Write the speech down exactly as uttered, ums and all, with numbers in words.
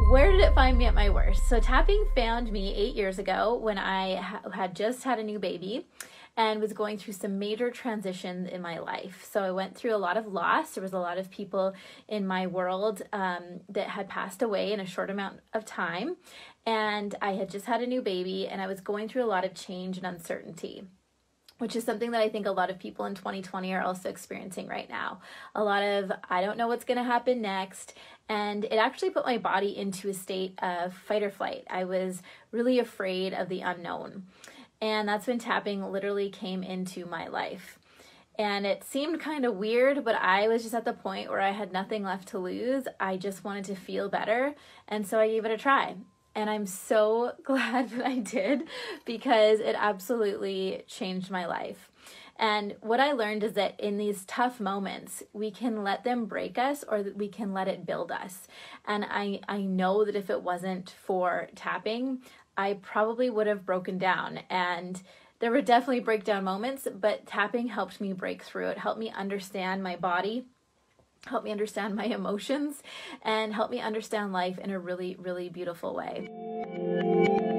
Where did it find me at my worst? So tapping found me eight years ago when I ha had just had a new baby and was going through some major transition in my life. So I went through a lot of loss. There was a lot of people in my world um, that had passed away in a short amount of time. And I had just had a new baby and I was going through a lot of change and uncertainty, which is something that I think a lot of people in twenty twenty are also experiencing right now. A lot of, I don't know what's gonna happen next. And it actually put my body into a state of fight or flight. I was really afraid of the unknown. And that's when tapping literally came into my life. And it seemed kind of weird, but I was just at the point where I had nothing left to lose. I just wanted to feel better. And so I gave it a try. And I'm so glad that I did, because it absolutely changed my life. And what I learned is that in these tough moments, we can let them break us or we can let it build us. And I, I know that if it wasn't for tapping, I probably would have broken down. And there were definitely breakdown moments, but tapping helped me break through. It helped me understand my body, help me understand my emotions, and help me understand life in a really, really beautiful way.